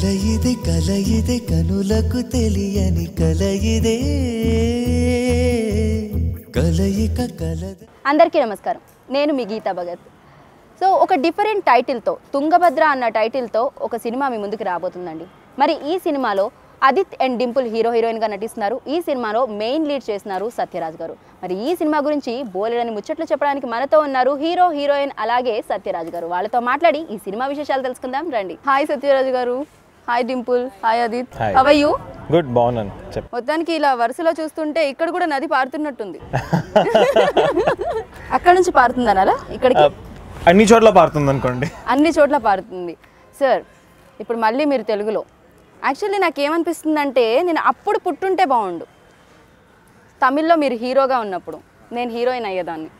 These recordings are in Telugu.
కలయిదే కలయిదే కనులకు తెలియని కలయిదే కలయిక కలదు। అందరికీ నమస్కారం, నేను మీ గీతా భగత్। సో ఒక డిఫరెంట్ టైటిల్ తో తుంగభద్ర అన్న టైటిల్ తో ఒక సినిమా మీ ముందుకు రాబోతుందండి। మరి ఈ సినిమాలో Aadit and Dimple hero heroine గా నటిస్తున్నారు। ఈ సినిమాలో మెయిన్ లీడ్ చేస్తున్నారు సత్యరాజ్ గారు। మరి ఈ సినిమా గురించి బోలెడని ముచ్చట్లు చెప్పడానికి మనతో ఉన్నారు హీరో హీరోయిన్ అలాగే సత్యరాజ్ గారు। వాళ్ళతో మాట్లాడి ఈ సినిమా విశేషాలు తెలుసుకుందాం రండి। హాయ్ సత్యరాజ్ గారు, hi Dimple, hi Aadit, how are you? Good morning. మొత్తానికి ఇలా వరుసలో చూస్తుంటే ఇక్కడ కూడా నది పారుతున్నట్టుంది, అక్కడ నుంచి పారుతుందని అలా ఇక్కడికి అన్ని చోట్ల పారుతుంది అనుకోండి, అన్ని చోట్ల పారుతుంది। సార్ ఇప్పుడు మళ్ళీ మీరు తెలుగులో, యాక్చువల్లీ నాకేమనిపిస్తుందంటే నేను అప్పుడు పుట్టుంటే బాగుండు, తమిళ్లో మీరు హీరోగా ఉన్నప్పుడు నేను హీరోయిన్ అయ్యేదాన్ని।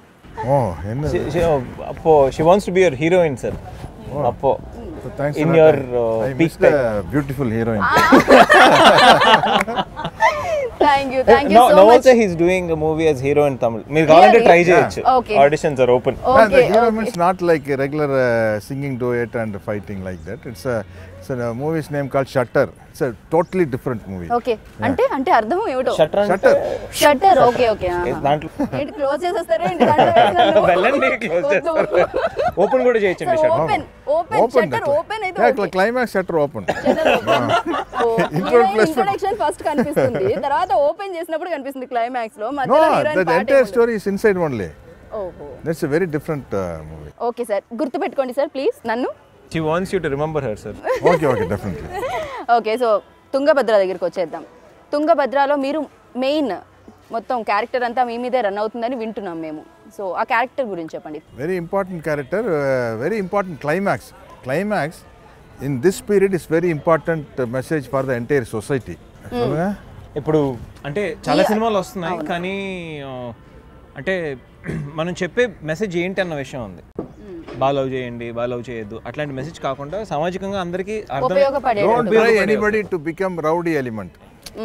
ఓపెన్ చేసినప్పుడు కనిపిస్తుంది క్లైమాక్స్ లో, మధ్యలో heroine part. No, the entire story is inside only. ఓహో, that's a very different movie. Okay sir, గుర్తు పెట్టుకోండి సార్ ప్లీజ్ నన్ను. She wants you to remember her sir. Okay okay, definitely. Okay, so Tungabhadra దగ్గరికి వచ్చేద్దాం। తుంగభద్రలో మీరు మెయిన్ మొత్తం క్యారెక్టర్ అంతా మీ మీదే రన్ అవుతుందని వింటున్నాం మేము, సో ఆ క్యారెక్టర్ గురించి చెప్పండి। Very important character, very important climax. Climax in this period is very important message for the entire society. ఇప్పుడు అంటే చాలా సినిమాలు వస్తున్నాయి కానీ అంటే మనం చెప్పే మెసేజ్ ఏంటి అన్న విషయం ఉంది। బాగా లవ్ చేయండి, బాగా లవ్ చేయొద్దు, అట్లాంటి మెసేజ్ కాకుండా సామాజికంగా అందరికీ అర్థం, don't try anybody to become rowdy element,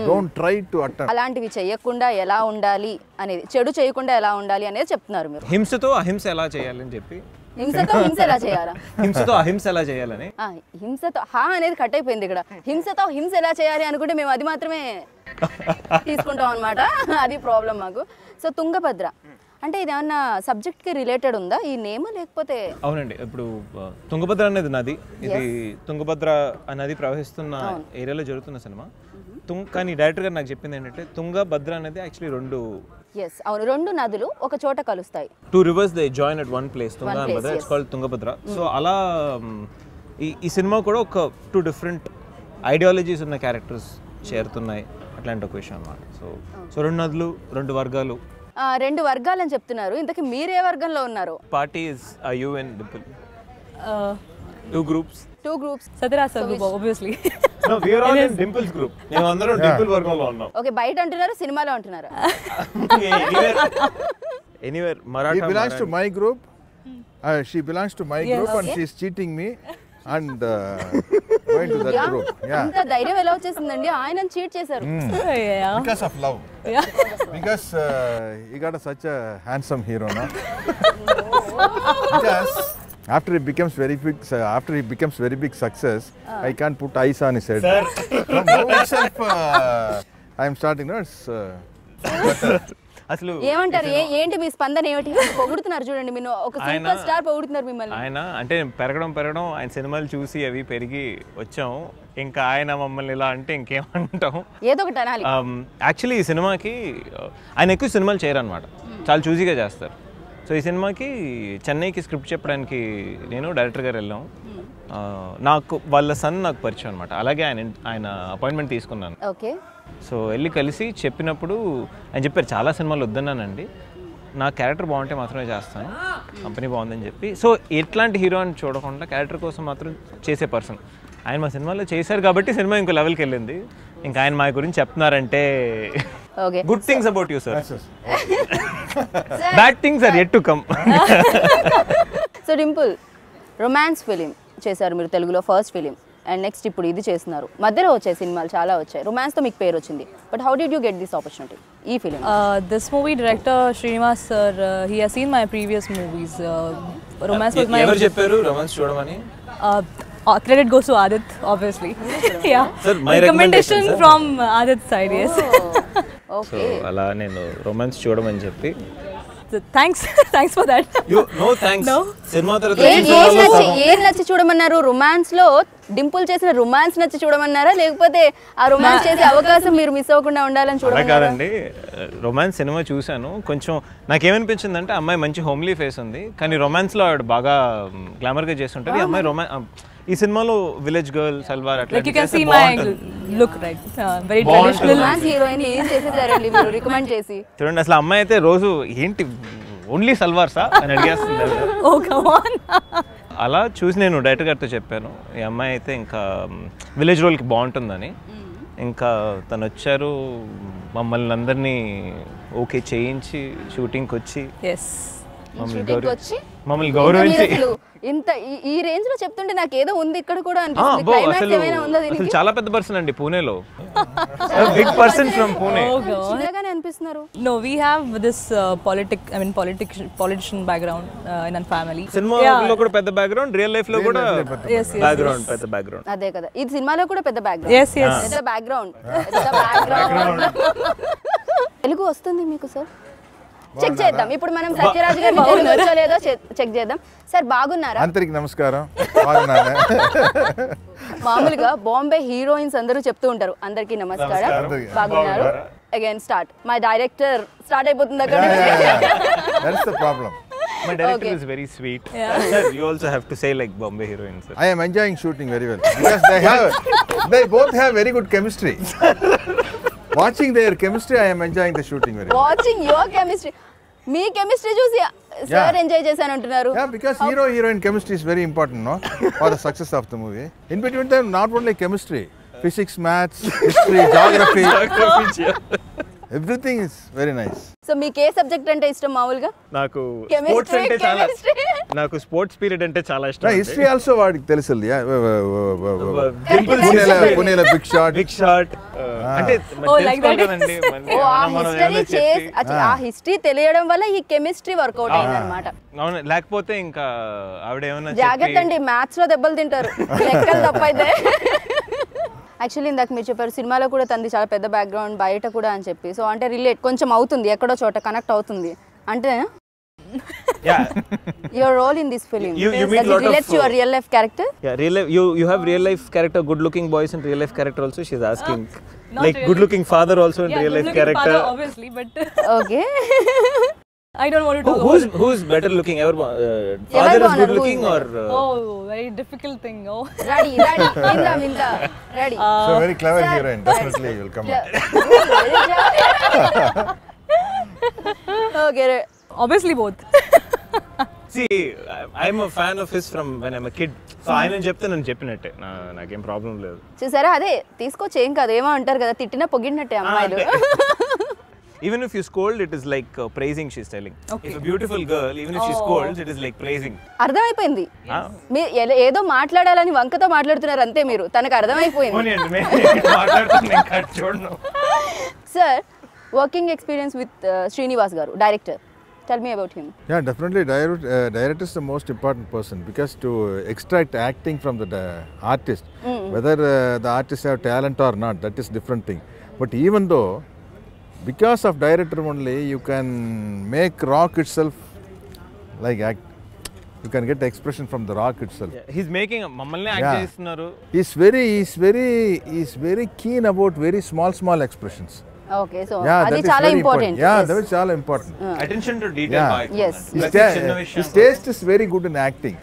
don't try to attempt, అలాంటివి చేయకుండా ఎలా ఉండాలి అనేది, చెడు చేయకుండా ఎలా ఉండాలి అనేది చెప్తున్నారు మీరు। హింసతో అహింస ఎలా చేయాలి అని చెప్పి, హింసతో హింస ఎలా చేయాలా, హింసతో అహింస ఎలా చేయాలని, హింసతో హా అనేది కట్ అయిపోయింది ఇక్కడ, హింసతో హింస ఎలా చేయాలి అనుకుంటే మేము అది మాత్రమే తీసుకుంటాం అనమాట, అది ప్రాబ్లం మాకు। సో తుంగభద్ర అంటే ఇది ఏమన్నా సబ్జెక్ట్ కి రిలేటెడ్ ఉందా ఈ నేమ్ లేకపోతే? అవునండి, ఇప్పుడు తుంగభద్ర అనేది నది, ఇది తుంగభద్ర అనేది ప్రవహిస్తున్న ఏరియాలో జరుగుతున్న సినిమా। కానీ డైరెక్టర్ గారు నాకు చెప్పింది ఏంటంటే తుంగభద్ర అనేది యాక్చువల్లీ రెండు, yes అవును రెండు నదులు ఒక చోట కలుస్తాయి, two rivers they join at one place, Tungabhadra it's called Tungabhadra. So అలా ఈ సినిమా కూడా ఒక two different ఐడియాలజీస్ ఉన్న క్యారెక్టర్స్ చేరుతున్నాయి అట్లాంటి ఒక విషయం అన్నమాట। సో సో రెండు నదులు, రెండు వర్గాలు, రెండు వర్గాలు అని చెప్తున్నారు। ఇంతకీ మీరే వర్గంలో ఉన్నారు? Party is you and Dimple, two groups సదరాస్ group obviously, no we are all in dimple's group, మేము అందరం డింపుల్ వర్గంలో ఉన్నాం। ఓకే, బైట్ అంటున్నారు, సినిమాలో అంటున్నారు, anywhere Maratha he belongs to my group, she belongs to my group and she is cheating me and going to that group, yeah। అంత ధైర్యం ఎలా వచ్చేసిందండి? ఆయనని చీట్ చేశారు because of love, yeah because he got such a handsome hero na, because after he becomes very big success, I can't put eyes on his head sir, myself I am starting nerves అసలు ఏమంటారు? ఏంటి మీ స్పందన ఏమిటి? పొగుడుతున్నారు చూడండి, మీరు ఒక సూపర్ స్టార్ పొగుడుతున్నారు మిమ్మల్ని। ఆయన అంటే పెరగడం ఆయన సినిమాలు చూసి అవి పెరిగి వచ్చాం, ఇంకా ఆయన మమ్మల్ని ఇలా అంటే ఇంకేమంటాం, ఏదో ఒకటి అనాలి। యాక్చువల్లీ ఈ సినిమాకి ఆయన ఎక్కువ సినిమాలు చేయరు అనమాట, చాలా చూసీగా చేస్తారు। సో ఈ సినిమాకి చెన్నైకి స్క్రిప్ట్ చెప్పడానికి నేను డైరెక్టర్ గారు వెళ్ళాము, నాకు వాళ్ళ సన్ నాకు పరిచయం అనమాట, అలాగే ఆయన అపాయింట్మెంట్ తీసుకున్నాను। ఓకే, సో వెళ్ళి కలిసి చెప్పినప్పుడు ఆయన చెప్పారు చాలా సినిమాలు వద్దన్నానండి, నా క్యారెక్టర్ బాగుంటే మాత్రమే చేస్తాను, కంపెనీ బాగుందని చెప్పి। సో ఎట్లాంటి హీరో అని చూడకుండా క్యారెక్టర్ కోసం మాత్రం చేసే పర్సన్ ఆయన, మా సినిమాలో చేశారు కాబట్టి సినిమా ఇంకో లెవెల్కి వెళ్ళింది, ఇంకా ఆయన మా గురించి చెప్తున్నారంటే good things about you sir, bad things are yet to come. So Dimple, romance film చేశారు మీరు తెలుగులో ఫస్ట్ ఫిలిం, అండ్ నెక్స్ట్ ఇప్పుడు ఇది చేస్తున్నారు, మధ్యలో వచ్చే సినిమాలు చాలా వచ్చాయి, రొమాన్స్ తో మీకు పేరు వచ్చింది, but how did you get this opportunity ఈ film? This movie director Srinivas sir, he has seen my previous movies, romance with my, ఎవరు చెప్పారు రొమాన్స్ చూడమని? Credit goes to Adit, obviously. Yeah. Sir, my recommendation sir. From Adit's side, yes. Oh, okay. So, ala nenu romance chudamani cheppi. Thanks, thanks for that. You, no thanks. No. Cinema tara nachi chudamannaru romance lo dimple chesina romance nachi chudamannara lekapothe aa romance chese avakasam meer miss avakunda undalani chudamannara. Ala kadandi romance cinema chusanu koncham naaku em anipinchindi ante ammai manchi homely face undi kani romance lo ad baga glamour ga chestuntadi ammai romance ee cinema lo village girl salwar atla like you can see my look right very traditional romance heroine em chesaranli meeru recommend chesi chudandi asla ammai aithe roju enti only salwar sa ani adigestundi. Oh come on. అలా చూసి నేను డైరెక్టర్ గారితో చెప్పాను ఈ అమ్మాయి అయితే ఇంకా విలేజ్ రోల్కి బాగుంటుందని. ఇంకా తను వచ్చారు మమ్మల్ని అందరినీ ఓకే చేయించి షూటింగ్కి వచ్చి మమ్మల్ని గౌరవించి ఇంత ఈ రేంజ్ లో చెప్తుంటే నాకు ఏదో ఉంది ఇక్కడ కూడా అనిపిస్తుంది. క్లైమాక్స్ ఏమైనా ఉందా దీనికి? అసలు చాలా పెద్ద పర్సన్ అండి పూణేలో. Big person from Pune. చిన్నగానే అనిపిస్తున్నారు. No, we have this politician background in our family. సినిమాలో కూడా పెద్ద బ్యాక్గ్రౌండ్, రియల్ లైఫ్ లో కూడా బ్యాక్గ్రౌండ్ పెద్ద బ్యాక్గ్రౌండ్. అదే కదా. ఇది సినిమాలో కూడా పెద్ద బ్యాక్గ్రౌండ్. Yes, yes. పెద్ద బ్యాక్గ్రౌండ్. పెద్ద బ్యాక్గ్రౌండ్. తెలుగు వస్తుంది మీకు సార్? చెక్ చేద్దాం ఇప్పుడు మనం సత్యరాజ్ గారిని తెలుగులో లేదో చెక్ చేద్దాం. సార్ బాగున్నారా? అందరికీ నమస్కారం. బాగున్నారా? మామూలుగా బాంబే హీరోయిన్స్ అందరూ చెప్తూ ఉంటారు అందరికీ నమస్కారం బాగున్నారు. Again start. My director start అయిపోతుంది అక్కడ. That's the problem. My director is very sweet. Yeah. Sir, you also have to say like Bombay heroines. I am enjoying shooting very well because they both have very good chemistry. Watching their chemistry, I am enjoying the shooting very much. Watching your chemistry, me chemistry juice, sir enjoy chesanu antunaru. Yeah, because hero heroine chemistry is very important, no, for the success of the movie. In between them, not only chemistry, physics, maths, history, geography, everything is very nice. So, me ke subject ante ishtam maavulga? Naaku sports ante chaala. నాకు స్పోర్ట్స్ పీరియడ్ అంటే చాలా ఇష్టం. హిస్టరీ ఆల్సో వాడికి తెలుసుంది. పుణేల బిగ్ షాట్ అంటే తెలుసుకోవాలండి. ఆ హిస్టరీ తెలియడం వల్ల ఈ కెమిస్ట్రీ వర్క్ అవుట్ అయింది అన్నమాట. అవును, లేకపోతే ఇంకా ఆవిడ ఏమన్నా జాగ్రత్త అండి మ్యాథ్స్ లో దెబ్బలు తింటారు లెక్కలు తప్పైతే. యాక్చువల్లీ ఇందాక మీరు చెప్పారు సినిమాలో కూడా తనది చాలా పెద్ద బ్యాక్గ్రౌండ్ బయట కూడా అని చెప్పి. సో అంటే రిలేట్ కొంచెం అవుతుంది ఎక్కడో చోట కనెక్ట్ అవుతుంది అంటేనా? Yeah. Your role in this film. You meet lot of. Your real life character. Yeah, real life. You have real life character, good looking boys and real life character also. She's asking, like really. Good looking father also and yeah, real life character. Father obviously, but. Okay. I don't want to talk. Who's better looking? Father is good looking or? Oh, very difficult thing. Oh. Ready. Minda. Ready. So very clever heroine. Definitely you will come out. Okay. Obviously both. See, I'm a fan of his from when I'm a kid. So I don't jepte nan jepinette naakem problem ledhu. Chusara ade teeskoche em kada ema antaru kada tittina poginnatte ammayilu. Even if you scold, it is like praising she's telling. Okay. If a beautiful girl, even if she scolds, it is like praising. అర్థం అయిపోయింది. మీరు ఏదో మాట్లాడాలని వంకతో మాట్లాడుతున్నారు అంతే మీరు. తనకు అర్థం అయిపోయింది. ఓనియండి నేను మాట్లాడుతున్నా కట్ చూడను. Sir, working experience with Srinivas garu, director. Tell me about him. Yeah, definitely director is the most important person because to extract acting from the artist, whether the artist have talent or not, that is different thing. But even though, because of director only, you can make rock itself like act. You can get the expression from the rock itself. Yeah, he's making mammalne act chestunnaru. He's very keen about very small expressions. Okay, so adi chaala important. Yeah, that is chaala important. Attention to detail. Yeah. Yes. His taste is very good in acting.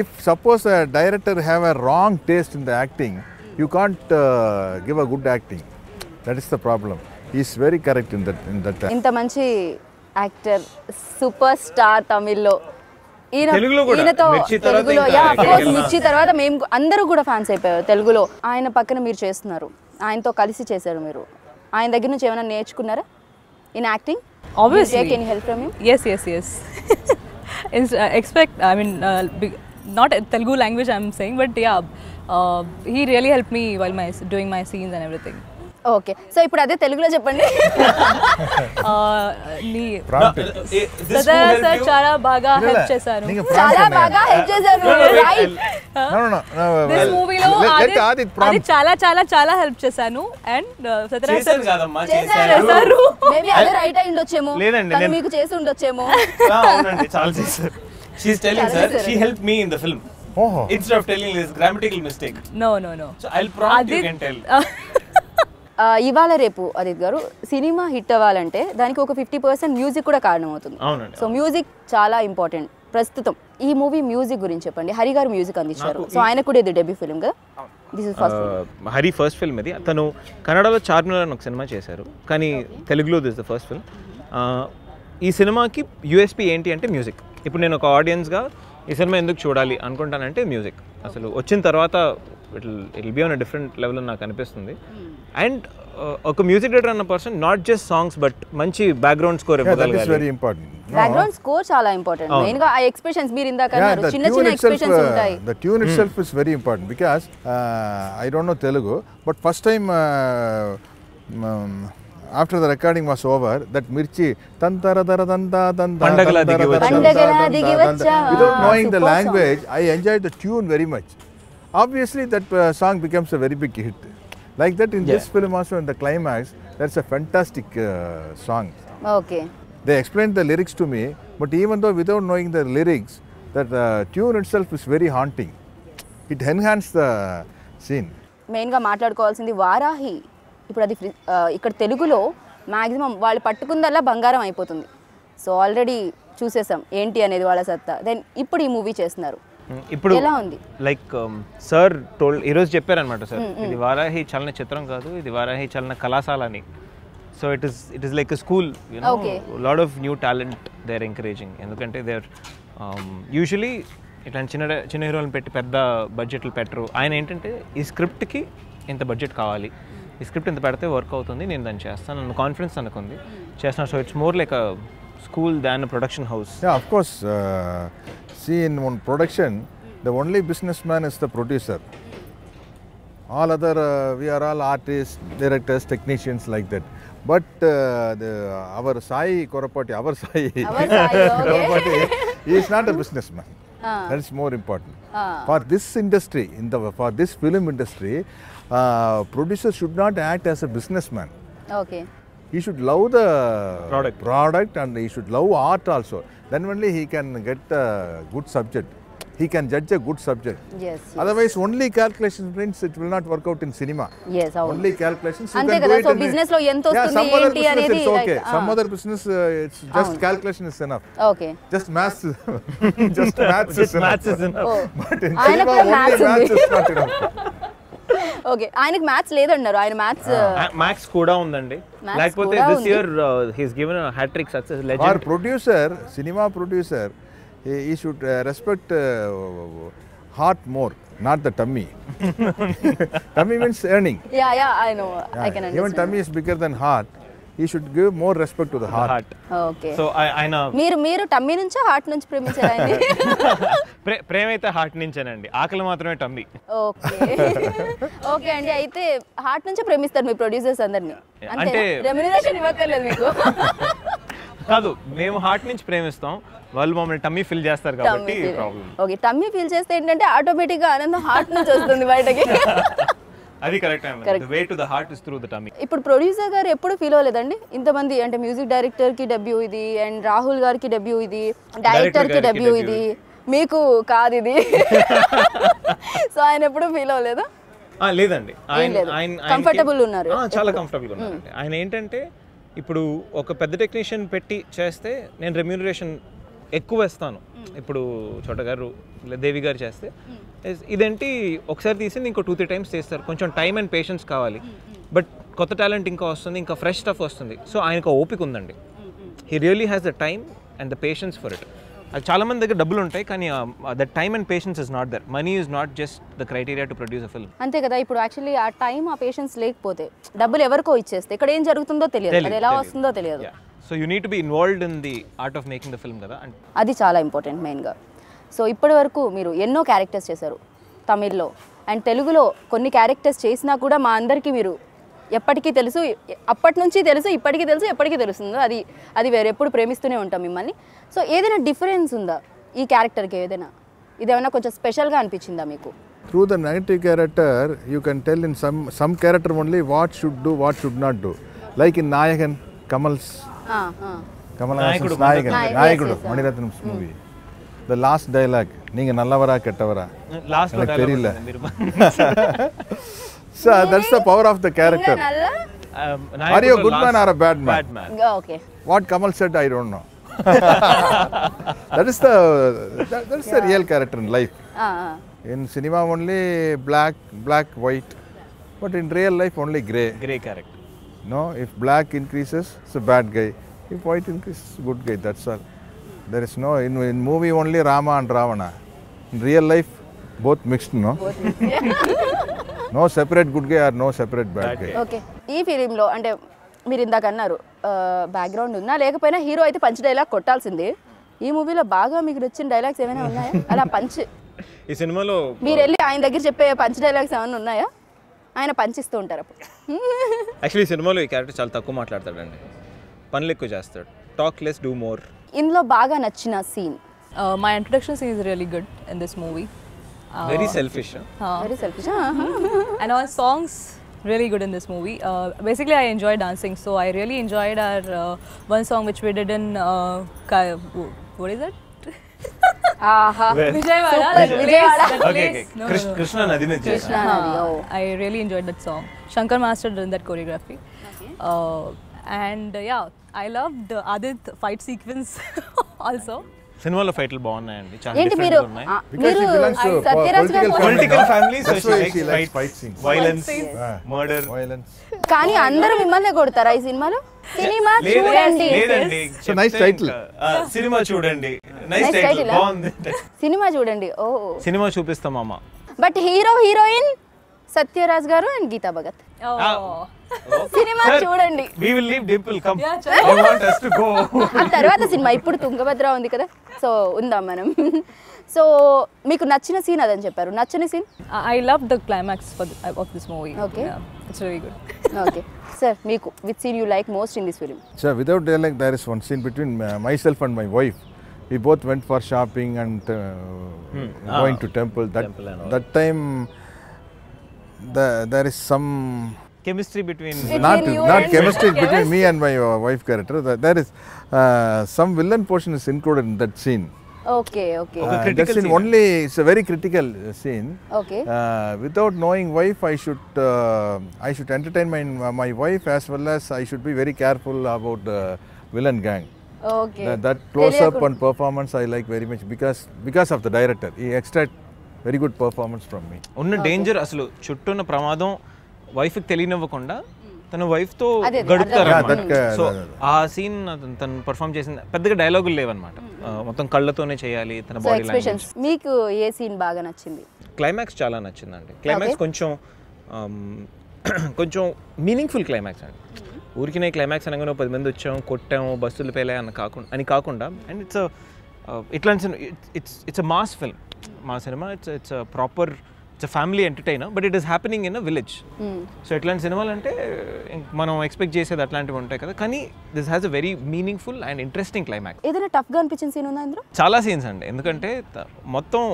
If suppose a director have a wrong taste in the acting, you can't give a good acting. That is the problem. He is very correct in that. Inta manchi actor, superstar Tamil lo. తెలుగులో కూడా తెలుగులో యా ఆఫ్ కోర్స్ మిర్చి తర్వాత మేము అందరూ కూడా ఫ్యాన్స్ అయిపోయారు తెలుగులో. ఆయన పక్కన మీరు చేస్తున్నారు, ఆయనతో కలిసి చేశారు మీరు. ఆయన దగ్గర నుంచి ఏమైనా నేర్చుకున్నారా in acting? Obviously. Can you help from him? Yes. Expect, I mean, not Telugu language I'm saying, but yeah, he really helped me while doing my scenes and everything. Okay. So ఇప్పుడు అదే తెలుగులో చెప్పండి. చాలా బాగా హెల్ప్ చేశారు. దిస్ మూవీలో అది చాలా చాలా చాలా హెల్ప్ చేశాను అండ్ చేశాను గాదమ్మా చేశారు మేబీ అదే రైట్ అయి ఉండొచ్చేమో లేదండి నేను మీకు చేసి ఉండొచ్చేమో అవునండి చాలా చేశారు she is telling sir she helped me in the film oh instead of telling this grammatical mistake no so I'll prompt you can tell ఇవాళ రేపు అదిత్ గారు సినిమా హిట్ అవ్వాలంటే దానికి ఒక 50% మ్యూజిక్ కూడా కారణం అవుతుంది అవునండి సో మ్యూజిక్ చాలా ఇంపార్టెంట్ ప్రస్తుతం ఈ మూవీ మ్యూజిక్ గురించి చెప్పండి హరి గారు మ్యూజిక్ అందించారు సో ఆయన కూడా ఇది డెబ్యూ ఫిల్మ్ కదా this is first Hari first film ఇది అతను కన్నడలో చార్మినార్ అనే ఒక సినిమా చేశారు కానీ తెలుగులో దిస్ ద ఫస్ట్ ఫిల్మ్ ఈ సినిమాకి యూఎస్పీ ఏంటి అంటే మ్యూజిక్ ఇప్పుడు నేను ఒక ఆడియన్స్ గా ఈ సినిమా ఎందుకు చూడాలి అనుకుంటానంటే మ్యూజిక్ అసలు వచ్చిన తర్వాత it will be on a different level అని నాకు అనిపిస్తుంది అండ్ ఒక మ్యూజిక్ డైరెక్టర్ అన్న person not just songs but మంచి బ్యాక్గ్రౌండ్ స్కోర్ ఇవ్వగలగాలి that is very important background score చాలా ఇంపార్టెంట్ మెయిన్ గా ఆ ఎక్స్‌ప్రెషన్స్ మీరు ఇందాక అన్నారు చిన్న చిన్న ఎక్స్‌ప్రెషన్స్ ఉంటాయి the tune itself is very important because I don't know Telugu but first time after the recording was over that mirchi tantara dara danda danda pandagala digi vacha without knowing the language I enjoyed the tune very much obviously that song becomes a very big hit like that in this film also in the climax that's a fantastic song okay they explained the lyrics to me but even though without knowing the lyrics that tune itself is very haunting it enhances the scene main ga maatladukovalsindi varahi ఇప్పుడు అది ఇక్కడ తెలుగులో మ్యాక్సిమం వాళ్ళు పట్టుకుందల్లా బంగారం అయిపోతుంది సో ఆల్రెడీ చూసేసాం ఏంటి అనేది వాళ్ళ సత్తా దెన్ ఇప్పుడు ఈ మూవీ చేస్తున్నారు ఇప్పుడు ఎలా ఉంది లైక్ సార్ టోల్డ్ ఈరోజు చెప్పారనమాట సార్ ఇది వారాహి చలన చిత్రం కాదు ఇది వారాహి చలన కళాశాల అని so it is like a school you know lot of new talent they are encouraging ఎందుకంటే దే ఆర్ యూజువలీ ఇట్లాంటి చిన్న చిన్న హీరోలను పెట్టి పెద్ద బడ్జెట్లు పెట్టరు ఆయన ఏంటంటే ఈ స్క్రిప్ట్కి ఇంత బడ్జెట్ కావాలి ఈ స్క్రిప్ట్ ఎంత పెడితే వర్క్ అవుతుంది నేను దాన్ని చేస్తాను అన్న కాన్ఫిడెన్స్ అనుకుంది చేసిన so it's more like a school than production house yeah of course see in one production the only businessman is the producer all other we are all artist directors technicians like that but our Sai Korapati our Sai Korapati he is not a businessman that's more important for this industry in the for this film industry producer should not act as a businessman okay he should love the product and he should love art also then only he can get a good subject he can judge a good subject yes otherwise only calculation prints it will not work out in cinema yes only calculations you can do it so business lo ento ostundi enti anedi okay some other business it's just calculation is enough okay just maths just maths is enough but in cinema only maths is not enough okay ఆయనకి maths లేదు అన్నారు ఆయన maths కూడా ఉండండి లేకపోతే this year he is given a hat trick success legend our producer cinema producer he should respect heart more not the tummy tummy means earning yeah I know yeah, I can understand even tummy is bigger than heart he should give more respect to the heart okay so I know meer tummy nuncha heart nunchi premincharaindi prem aithe heart nunchanandi aakala maatrame tummy okay andi aithe heart nunchi premistaru mee producers andarni ante remuneration ivakkaladu meeku కాదు మేము హార్ట్ నుంచి ప్రేమిస్తాం వాళ్ళు మమ్మల్ని టమ్మీ ఫిల్ చేస్తారు కాబట్టి ప్రాబ్లం ఓకే టమ్మీ ఫిల్ చేస్తే ఏంటంటే ఆటోమేటిక్ గా ఆనందం హార్ట్ నుంచి వస్తుంది బయటికి అది కరెక్ట్ అన్న the way to the heart is through the tummy ఇప్పుడు ప్రొడ్యూసర్ గారు ఎప్పుడు ఫీల్ అవ్వలేదండి ఇంతమంది అంటే మ్యూజిక్ డైరెక్టర్ కి డెబ్యూ ఇది అండ్ రాహుల్ గారికి డెబ్యూ ఇది డైరెక్టర్ కి డెబ్యూ ఇది మీకు కాదు ఇది సో ఆయన ఎప్పుడు ఫీల్ అవ్వలేదా లేదండి ఆయన కంఫర్టబుల్ ఉన్నారు చాలా కంఫర్టబుల్ ఉన్నారు ఆయన ఏంటంటే ఇప్పుడు ఒక పెద్ద టెక్నీషియన్ పెట్టి చేస్తే నేను రెమ్యూనరేషన్ ఎక్కువ ఇస్తాను ఇప్పుడు చోట గారు దేవి గారు చేస్తే ఇదేంటి ఒకసారి తీసింది ఇంకో 2-3 టైమ్స్ చేస్తారు కొంచెం టైం అండ్ పేషెన్స్ కావాలి బట్ కొత్త టాలెంట్ ఇంకా వస్తుంది ఇంకా ఫ్రెష్ స్టఫ్ వస్తుంది సో ఆయనకు ఓపిక ఉందండి he really has the time and the patience for it అది చాలామంది దగ్గర డబ్బులు ఉంటాయి కానీ the time and patience is not there money is not just the criteria to produce a film అంతే కదా ఇప్పుడు యాక్చువల్లీ ఆ టైం ఆ పేషెన్స్ లేకపోతే డబ్బులు ఎవరికో ఇచ్చేస్తే ఇక్కడ ఏం జరుగుతుందో తెలియదు అది ఎలా వస్తుందో తెలియదు so you need to be involved in the art of making the film కదా అది చాలా ఇంపార్టెంట్ మెయిన్గా సో ఇప్పటి వరకు మీరు ఎన్నో క్యారెక్టర్స్ చేశారు తమిళ్లో అండ్ తెలుగులో కొన్ని క్యారెక్టర్స్ చేసినా కూడా మా అందరికీ మీరు ఎప్పటికీ తెలుసు అప్పటి నుంచి తెలుసు ఇప్పటికీ తెలుసు ఎప్పటికీ తెలుస్తుందో అది వేరెప్పుడు ప్రేమిస్తూనే ఉంటాం మిమ్మల్ని సో ఏదైనా డిఫరెన్స్ ఉందా ఈ క్యారెక్టర్కి ఏదైనా ఇదేమైనా కొంచెం స్పెషల్ గా అనిపిస్తుందా మీకు? Through the negative character, you can tell in some character only what should do, what should not do. Like in Nayagan, Kamal's Kamal Haasan's Nayagudu, Manirathnam's movie. The last dialogue, "Neenga nallavara kettavara." Last dialogue. So that's the power of the character. Are you a good man or a bad man? Bad man. Okay. What Kamal said, I don't know. That's the real character in life. In cinema only black, white, but in real life only grey. Grey character. No, if black increases, it's a bad guy. If white increases, good guy. That's all. There is no in movie only Rama and Ravana. In real life, both mixed, no. Both mixed. No separate good guy or no separate bad guy. Okay. E film lo ante meer inda kannaru background unna lekapena hero aithe punch dialogue kottalasindi. Ee movie lo baaga meeku vachina dialogues evaina unnaya? Ala punch ఈ సినిమాలో మీరు వెళ్ళి ఆయన దగ్గర చెప్పే పంచ్ డైలాగ్స్ ఏమైనా ఉన్నాయా? ఆయన పంచిస్తూ ఉంటారు అప్పుడు. యాక్చువల్లీ సినిమాలో ఈ క్యారెక్టర్ చాలా తక్కువ మాట్లాడతాడండి, పనులు ఎక్కువ చేస్తాడు. Talk less do more. ఇందులో బాగా నచ్చిన scene? My introduction scene is really good in this movie. Very selfish. Very selfish. And our songs really good in this movie. Basically I enjoy dancing, so I really enjoyed our one song which we did in what is it? Krishna Nadi. I really enjoyed that song. Shankar Master did that choreography. Okay. And I loved the Adith fight sequence also. Cinema fight is born and it's different. Because she belongs to political family, so she likes fight scenes. Violence, murder. కానీ అందరూ మిమ్మల్ని కొడతారా ఈ సినిమాలో? సినిమా చూడండి. So nice title. సినిమా చూడండి. Nice title. సినిమా చూడండి. ఓ సినిమా చూపిస్తాం మామ. But hero heroine Satyaraj garu and Geeta Bhagat. Oh. Cinema చూడండి. We will leave Dimple, come. I want us to go. ఆ తర్వాత సినిమా ఇప్పుడు తుంగభద్ర ఉంది కదా, సో ఉందాం మనం. సో మీకు నచ్చిన సీన్ అదని చెప్పారు, నచ్చిన scene? I love the climax of this movie. Okay. Yeah, it's really good. Okay. Sir, మీకు which scene you like most in this film? Sir, without dialogue there is one scene between myself and my wife. We both went for shopping and going to temple. That time there is some chemistry between me and my wife character. There is some villain portion is included in that scene. Okay. That scene only it's a very critical scene. Okay. Without knowing wife, I should entertain my wife as well as I should be very careful about the villain gang. Okay. That close up and performance I like very much because of the director. He extracted very good performance from me. ఉన్న డేంజర్ అసలు చుట్టూన ప్రమాదం వైఫ్ కి తెలియనివ్వకుండా తన వైఫ్ తో గడుపుతారు. సో ఆ సీన్ తను పర్ఫామ్ చేసిన పెద్దగా డైలాగులు లేవన్నమాట, మొత్తం కళ్ళతోనే చేయాలి తన బాడీ లాంగ్వేజ్. మీకు ఏ సీన్ బాగా నచ్చింది? క్లైమాక్స్ చాలా నచ్చిందండి. క్లైమాక్స్ కొంచెం మీనింగ్ఫుల్ క్లైమాక్స్ అండి. ఊరికినే క్లైమాక్స్ అనగానే 10 మంది వచ్చాము, కొట్టాము, బస్సులు పేలే అని కాకుండా and it's a mass film. Mass cinema. It's a proper, it's a family entertainer, but it is happening in a village. So Atlantic cinema ante manam expect chesedi atlanti untayi kada, kani this has a very meaningful and interesting climax. Edana tough ga anpinchina scene unda indro? Chaala scenes andi, endukante mottham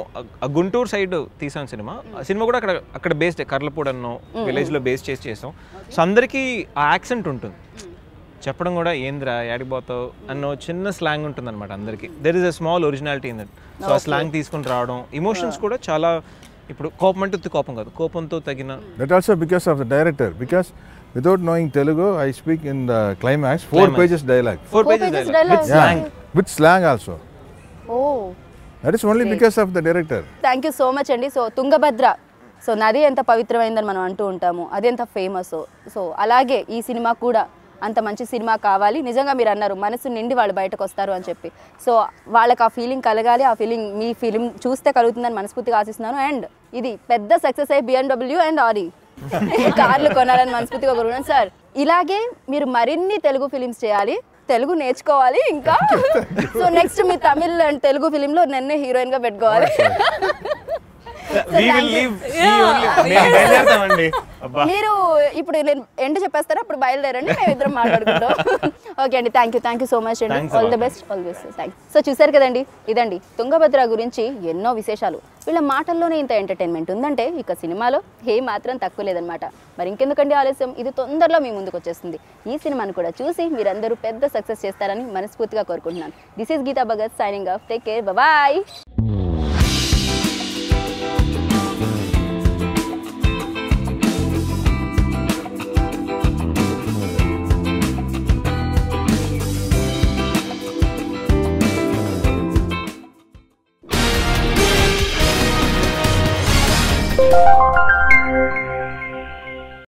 a Guntur side teesam cinema. Cinema kuda akkada based Karlapod anno village lo base chesi chesam. So andariki aa accent untundi. చెప్పడం కూడా ఏంద్రా యాడిపోతావు అన్న చిన్న స్లాంగ్ ఉంటుంది అనమాట అందరికి. There is a small originality in that. So ఆ స్లాంగ్ తీసుకుని రావడం, ఇమోషన్స్ కూడా చాలా, ఇప్పుడు కోపం అంటే కోపం కాదు, కోపంతో తగిన. That also because of the director, because without knowing Telugu I speak in the climax 4 pages dialogue. 4 pages dialogue with slang also. Oh that is only because of the director. Thank you so much అండి. సో తుంగభద్ర, సో నది ఎంత పవిత్రమైందని మనం అంటూ ఉంటాము, అది ఎంత ఫేమస్, సో అలాగే ఈ సినిమా కూడా అంత మంచి సినిమా కావాలి. నిజంగా మీరు అన్నారు మనసు నిండి వాళ్ళు బయటకు వస్తారు అని చెప్పి, సో వాళ్ళకి ఆ ఫీలింగ్ కలగాలి. ఆ ఫీలింగ్ మీ ఫిలిం చూస్తే కలుగుతుందని మనస్ఫూర్తిగా ఆశిస్తున్నాను. అండ్ ఇది పెద్ద సక్సెస్ అయ్యి BMW అండ్ ఆడి కార్లు కొనాలని మనస్ఫూర్తిగా కోరుకున్నాను. సార్ ఇలాగే మీరు మరిన్ని తెలుగు ఫిలిమ్స్ చేయాలి, తెలుగు నేర్చుకోవాలి ఇంకా. సో నెక్స్ట్ మీ తమిళ్ అండ్ తెలుగు ఫిలింలో నన్నే హీరోయిన్గా పెట్టుకోవాలి. ఇదండి తుంగభద్ర గురించి ఎన్నో విశేషాలు వీళ్ళ మాటల్లోనే ఇంత ఎంటర్‌టైన్‌మెంట్ ఉందంటే ఇక సినిమాలో ఏ మాత్రం తక్కువ లేదన్నమాట మరి ఇంకెందుకండి ఆలస్యం ఇది తొందరలో మీ ముందుకు వచ్చేస్తుంది ఈ సినిమాను కూడా చూసి మీరందరూ పెద్ద సక్సెస్ చేస్తారని మనస్ఫూర్తిగా కోరుకుంటున్నాను this is Geeta Bhagat signing off take care bye by